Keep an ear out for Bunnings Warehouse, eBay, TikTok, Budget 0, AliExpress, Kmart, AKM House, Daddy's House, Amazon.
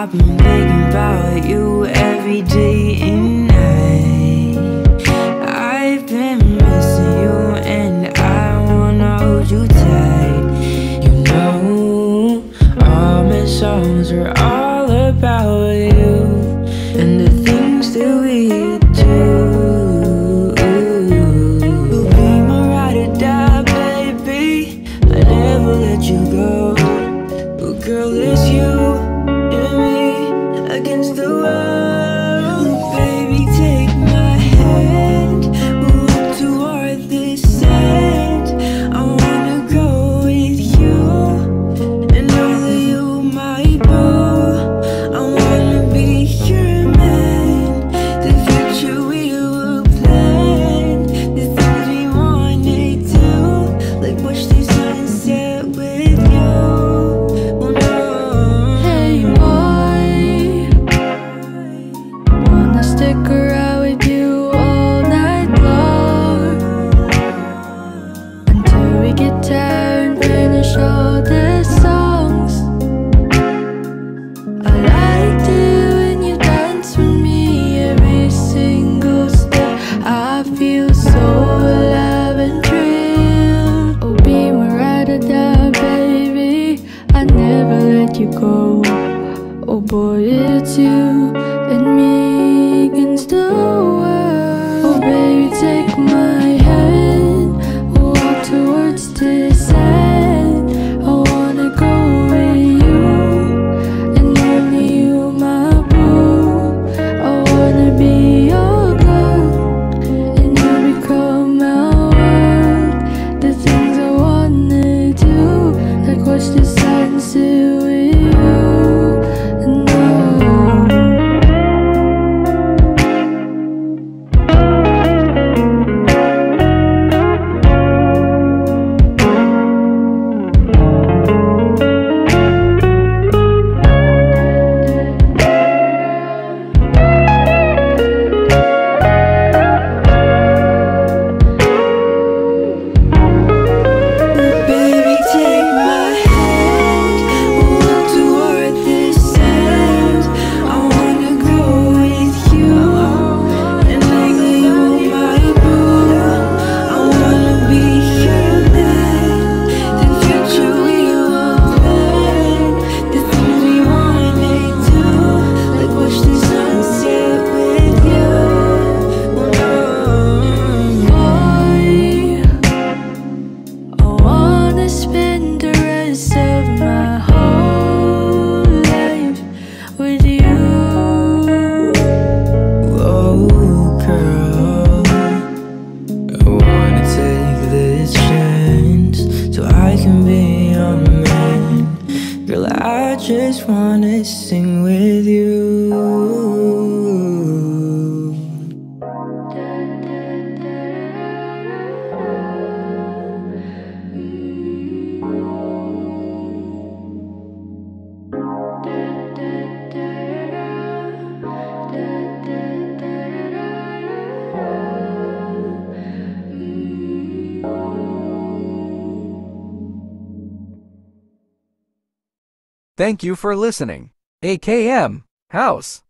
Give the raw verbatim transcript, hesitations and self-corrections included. I've been thinking about you every day and night. I've been missing you and I wanna hold you tight. You know, all my songs are all about you and the things that we do. You'll be my ride or die, baby, I'll never let you go. Oh, girl, it's you against the world, baby, take my hand. We'll walk toward this end. I wanna go with you and only you, my boo. I wanna be your man. The future we will plan, the things we wanna do, like watch the sunset with you. Stick around with you all night long until we get tired and finish all the songs. I like it when you dance with me every single step. I feel so alive and thrilled. Oh, be my ride or die, baby, I never let you go. Oh boy, it's you and me against the world. Oh baby, take my hand, we'll walk towards this end. I wanna go with you and only you, my boo. I wanna be your girl and you become my world. The things I wanna do, like watch the sunset with you. I just wanna sing with you. Thank you for listening. A K M House.